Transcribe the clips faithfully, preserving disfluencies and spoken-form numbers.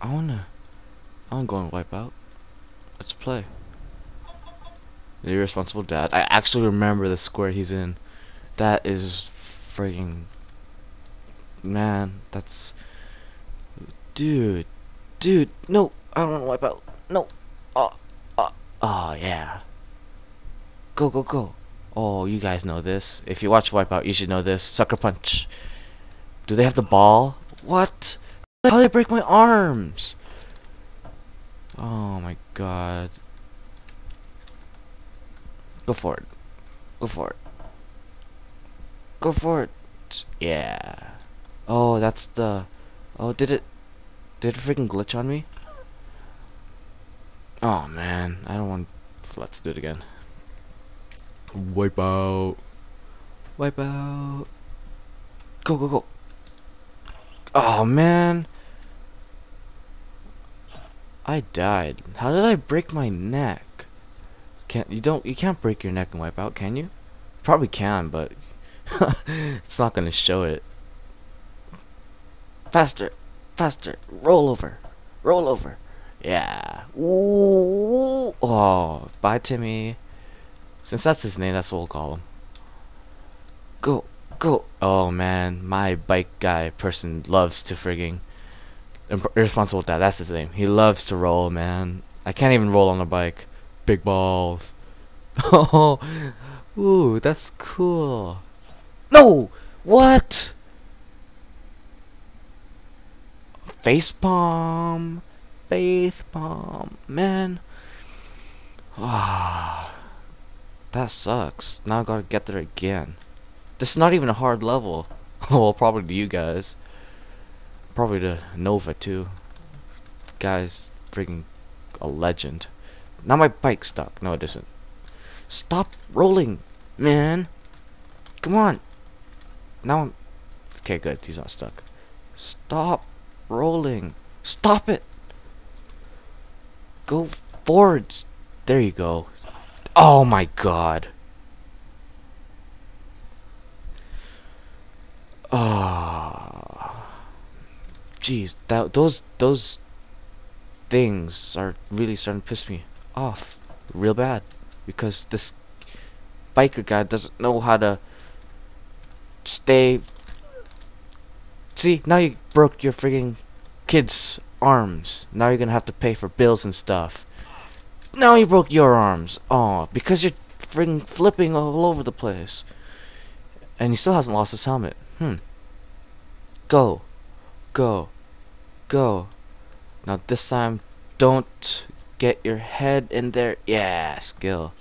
I wanna I wanna go and wipe out. Let's play. The irresponsible dad. I actually remember the square he's in. That is friggin' man, that's dude. Dude, no, I don't wanna wipe out. No. Oh, oh, oh yeah. Go, go, go. Oh, you guys know this. If you watch Wipeout, you should know this. Sucker punch. Do they have the ball? What? How did I break my arms? Oh my god. Go for it. Go for it. Go for it. Yeah. Oh, that's the... Oh, did it... Did it freaking glitch on me? Oh man. I don't want... Let's do it again. Wipeout. Wipeout. Go, go, go. Oh man. I died. How did I break my neck? Can't you don't you can't break your neck and wipe out, can you? Probably can, but it's not gonna show it. Faster, faster, roll over, roll over. Yeah. Ooh. Oh, bye Timmy. Since that's his name, that's what we'll call him. Go, go. Oh man, my bike guy person loves to frigging irresponsible dad. That's his name. He loves to roll, man. I can't even roll on a bike. Big balls. Oh, ooh, that's cool. No, what? Face palm, face palm, man. Ah. That sucks. Now I gotta get there again. This is not even a hard level. Well, probably to you guys. Probably to Nova too. Guys, freaking a legend. Now my bike's stuck. No, it isn't. Stop rolling, man. Come on. Now I'm... Okay, good. He's not stuck. Stop rolling. Stop it. Go forwards. There you go. Oh my god. Oh. Jeez, that those those things are really starting to piss me off real bad because this biker guy doesn't know how to stay. See, now you broke your friggin' kid's arms. Now you're gonna have to pay for bills and stuff. Now you broke your arms. Oh, because you're friggin' flipping all over the place. And he still hasn't lost his helmet. Hmm. Go. Go. Go. Now this time, don't get your head in there. Yeah, skill.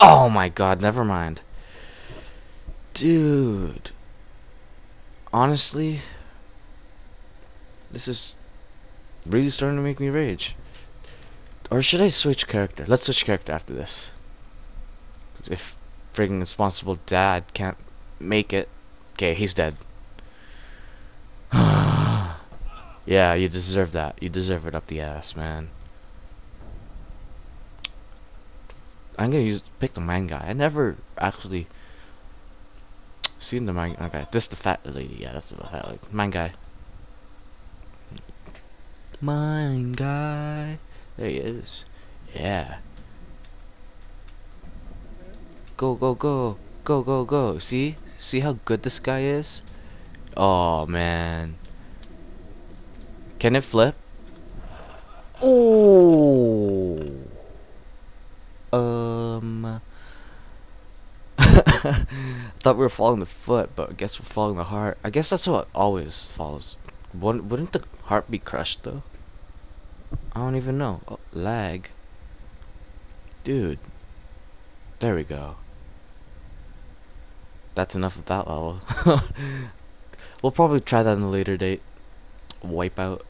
Oh my god, never mind. Dude. Honestly, this is really starting to make me rage. Or should I switch character? Let's switch character after this. If friggin' responsible dad can't make it. Okay, he's dead. Yeah, you deserve that. You deserve it up the ass, man. I'm gonna use pick the man guy. I never actually seen the man guy. Okay, this is the fat lady. Yeah, that's the fat lady. Man guy. Man guy. There he is. Yeah. Go, go, go. Go, go, go. See? See how good this guy is? Oh, man. Can it flip? Oh. Um. I thought we were following the foot, but I guess we're following the heart. I guess that's what always follows. Wouldn't the heart be crushed, though? I don't even know. Oh, lag. Dude. There we go. That's enough of that level. We'll probably try that in a later date. Wipeout.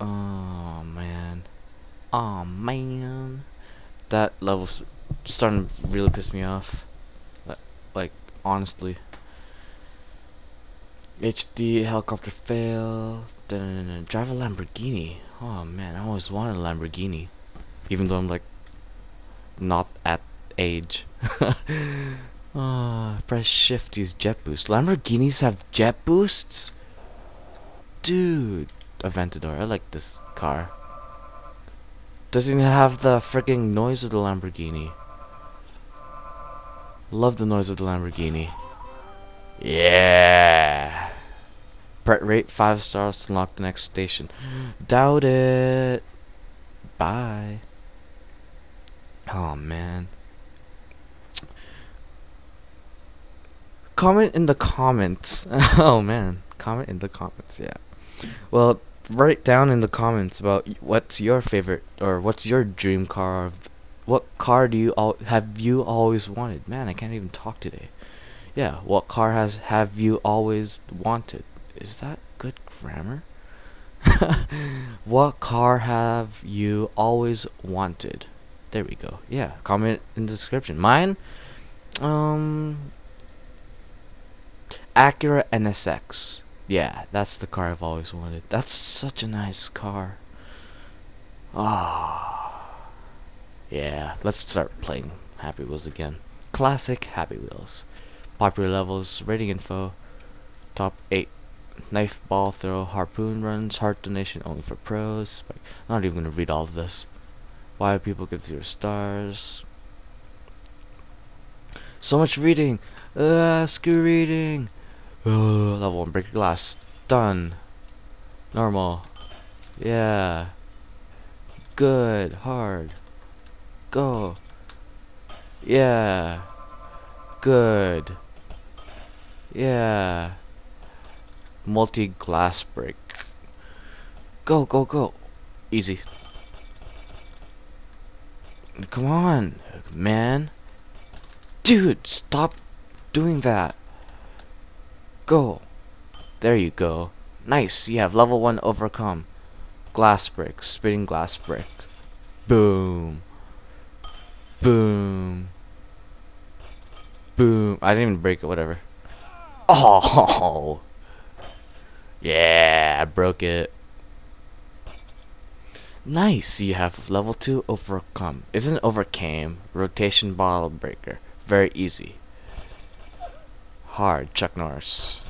Oh, man. Oh, man. That level's starting to really piss me off. Like, honestly. H D, helicopter fail. Dun-dun-dun. Drive a Lamborghini. Oh man, I always wanted a Lamborghini. Even though I'm like not at age. Oh, press shift, use jet boost. Lamborghinis have jet boosts? Dude, Aventador. I like this car. Doesn't even have the freaking noise of the Lamborghini. Love the noise of the Lamborghini. Yeah. Part rate five stars to unlock the next station. Doubt it. Bye. Oh man. Comment in the comments. Oh man. Comment in the comments, yeah. Well, write down in the comments about what's your favorite or what's your dream car. What car do you all have you always wanted? Man, I can't even talk today. Yeah, what car has have you always wanted? Is that good grammar? What car have you always wanted? There we go. Yeah, comment in the description. Mine, um, Acura N S X. Yeah, that's the car I've always wanted. That's such a nice car. Ah, oh, yeah. Let's start playing Happy Wheels again. Classic Happy Wheels. Popular levels, rating info, top eight. Knife ball throw, harpoon runs, heart donation only for pros. I'm not even gonna read all of this. Why people give zero stars? So much reading. Uh, screw reading. Uh, level one, break glass. Done. Normal. Yeah. Good. Hard. Go. Yeah. Good. Yeah. Multi-glass break. Go, go, go. Easy. Come on, man. Dude, stop doing that. Go. There you go. Nice. You have level one overcome. Glass break. Spitting glass break. Boom. Boom. Boom. I didn't even break it. Whatever. Oh. Yeah, I broke it. Nice, you have level two overcome. Isn't overcame? Rotation bottle breaker. Very easy. Hard, Chuck Norris.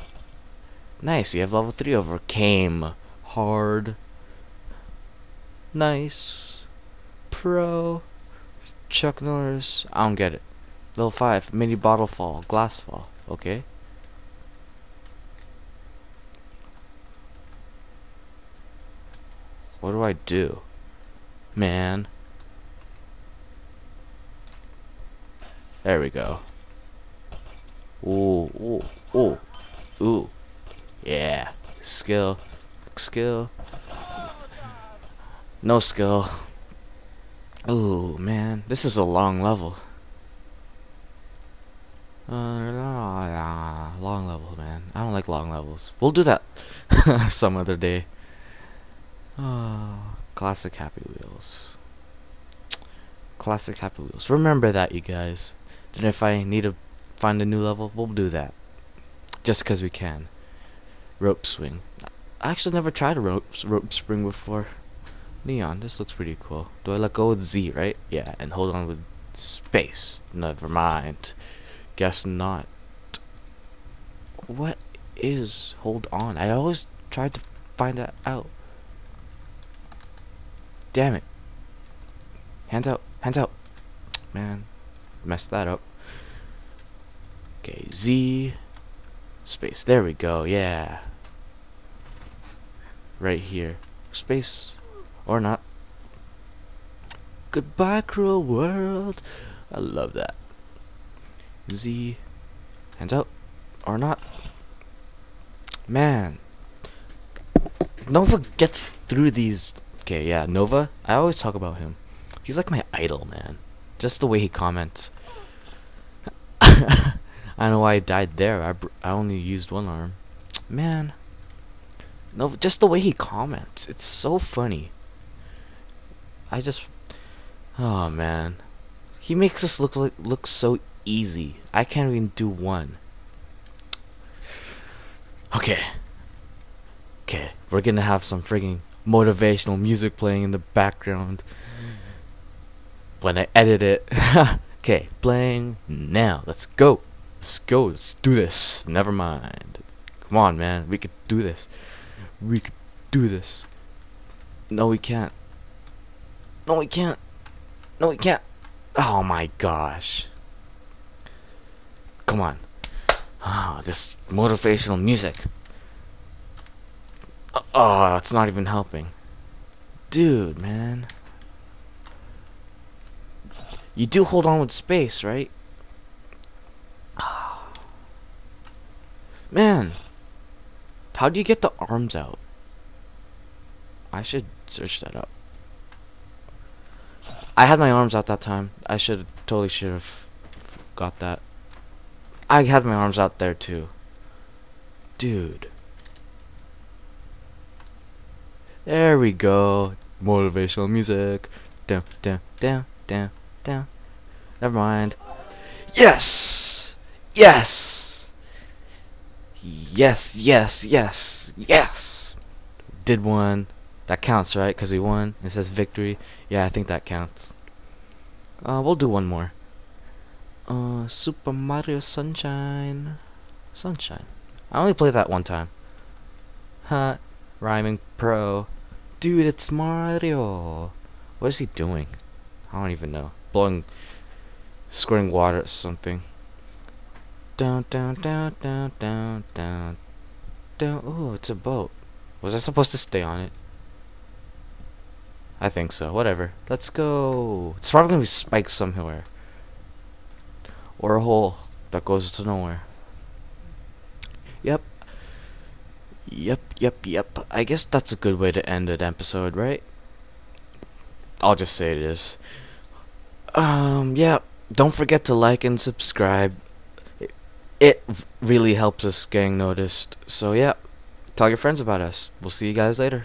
Nice, you have level three overcame. Hard. Nice. Pro. Chuck Norris. I don't get it. Level five, mini bottle fall, glass fall. Okay. What do I do? Man. There we go. Ooh, ooh, ooh, ooh. Yeah. Skill. Skill. No skill. Ooh, man. This is a long level. Uh, long level, man. I don't like long levels. We'll do that some other day. Oh, classic Happy Wheels. Classic Happy Wheels. Remember that, you guys. Then if I need to find a new level, we'll do that. Just because we can. Rope swing. I actually never tried a rope, rope spring before. Neon. This looks pretty cool. Do I let go with Z, right? Yeah, and hold on with space. Never mind. Guess not. What is hold on? I always tried to find that out. Damn it. Hands out. Hands out. Man. Messed that up. Okay. Z. Space. There we go. Yeah. Right here. Space. Or not. Goodbye, cruel world. I love that. Z. Hands out. Or not. Man. Nova gets through these... Okay, yeah, Nova, I always talk about him. He's like my idol, man. Just the way he comments. I don't know why I died there. I, br I only used one arm. Man. Nova, just the way he comments. It's so funny. I just... Oh, man. He makes us look, like, look so easy. I can't even do one. Okay. Okay, we're gonna have some friggin' motivational music playing in the background when I edit it. Okay, playing now. Let's go. Let's go. Let's do this. Never mind. Come on, man. We could do this. We could do this. No, we can't. No, we can't. No, we can't. Oh my gosh. Come on. Ah, this motivational music. Oh, it's not even helping. Dude, man. You do hold on with space, right? Man. How do you get the arms out? I should search that up. I had my arms out that time. I should totally should have got that. I had my arms out there too. Dude. There we go. Motivational music. Down, down, down, down, down. Never mind. Yes! Yes! Yes, yes, yes, yes! Did one. That counts, right? Because we won. It says victory. Yeah, I think that counts. Uh, we'll do one more. Uh, Super Mario Sunshine. Sunshine. I only played that one time. Huh. Rhyming pro. Dude, it's Mario. What is he doing? I don't even know. Blowing. Squirting water or something. Down, down, down, down, down, down. Down. Ooh, it's a boat. Was I supposed to stay on it? I think so. Whatever. Let's go. It's probably gonna be spikes somewhere. Or a hole that goes to nowhere. Yep. Yep, yep, yep. I guess that's a good way to end an episode, right? I'll just say it is. Um, yeah. Don't forget to like and subscribe. It, it really helps us getting noticed. So, yeah. Tell your friends about us. We'll see you guys later.